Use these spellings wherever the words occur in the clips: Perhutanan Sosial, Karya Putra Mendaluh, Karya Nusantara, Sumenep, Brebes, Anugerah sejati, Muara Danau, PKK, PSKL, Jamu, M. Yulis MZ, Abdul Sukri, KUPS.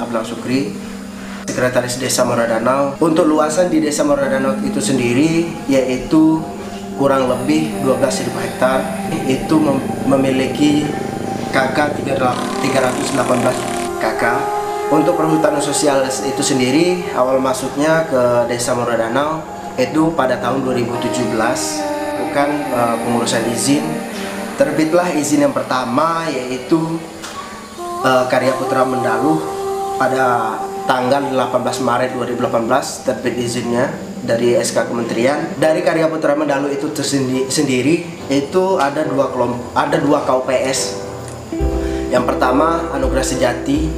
Abdul Sukri, Sekretaris Desa Muara Danau. Untuk luasan di Desa Muara Danau itu sendiri yaitu kurang lebih 12.000 hektar, itu memiliki KK 318 KK. Untuk perhutanan sosial itu sendiri awal masuknya ke Desa Muara Danau itu pada tahun 2017, bukan pengurusan izin. Terbitlah izin yang pertama yaitu Karya Putra Mendaluh pada tanggal 18 Maret 2018 terbit izinnya dari SK Kementerian. Dari Karya Putra Mendaluh itu sendiri itu ada dua KUPS. Yang pertama Anugerah Sejati,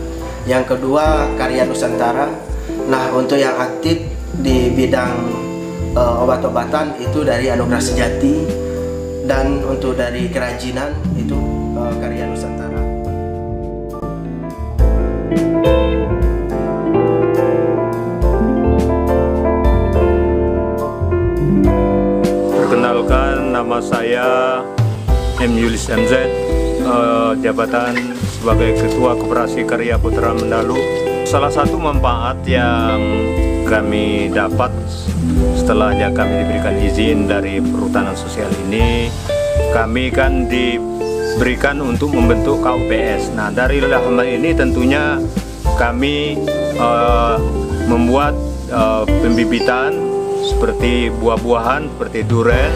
yang kedua Karya Nusantara. Nah, untuk yang aktif di bidang obat-obatan itu dari Anugerah Sejati, dan untuk dari kerajinan itu Karya Nusantara. Perkenalkan, nama saya M. Yulis MZ, jabatan sebagai Ketua Koperasi Karya Putra Mendaluh. Salah satu manfaat yang kami dapat setelahnya kami diberikan izin dari perhutanan sosial ini, kami kan diberikan untuk membentuk KUPS. Nah, dari hal ini tentunya kami membuat pembibitan seperti buah-buahan seperti durian,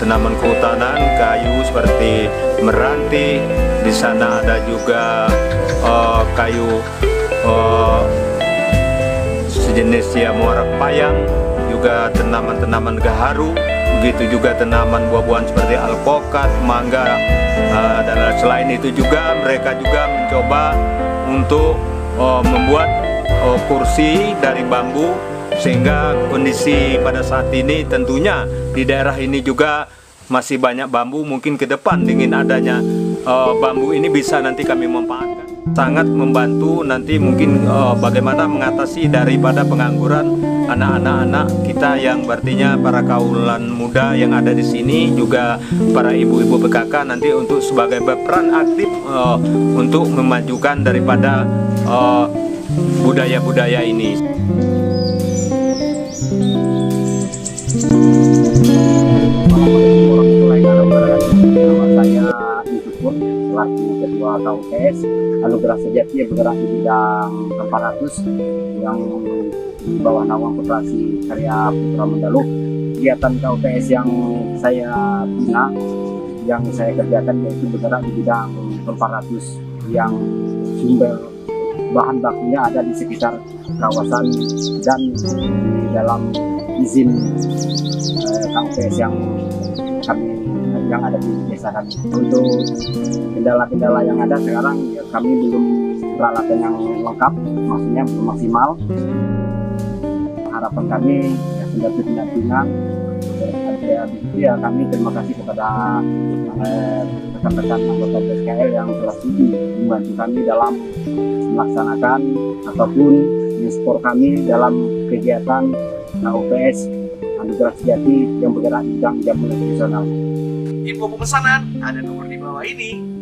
tanaman kehutanan, kayu seperti meranti. Di sana ada juga kayu sejenis muara payang, juga tanaman-tanaman gaharu, begitu juga tanaman buah-buahan seperti alpukat, mangga, dan selain itu juga mereka juga mencoba untuk membuat kursi dari bambu, sehingga kondisi pada saat ini tentunya di daerah ini juga masih banyak bambu. Mungkin ke depan dengan adanya bambu ini bisa nanti kami memanfaatkan, sangat membantu nanti mungkin bagaimana mengatasi daripada pengangguran anak-anak kita, yang artinya para kaulan muda yang ada di sini, juga para ibu-ibu PKK nanti untuk sebagai berperan aktif untuk memajukan daripada budaya-budaya ini. Selaku Ketua KUPS Anugerah Sejati yang bergerak di bidang 400 yang di bawah naungan Koperasi Karya Putra Mendaluh, kegiatan KUPS yang saya bina, yang saya kerjakan yaitu bergerak di bidang 400 yang sumber bahan bakunya ada di sekitar kawasan dan di dalam izin KUPS yang ada di desa kami. Untuk kendala-kendala yang ada sekarang, ya kami belum peralatan yang lengkap, maksudnya belum maksimal. Harapan kami ya pendampingan ya kami terima kasih kepada rekan-rekan anggota PSKL yang telah sudi membantu kami dalam melaksanakan ataupun mensupport kami dalam kegiatan KUPS Anugerah Sejati yang bergerak di bidang jamu tradisional. Info pemesanan ada nomor di bawah ini.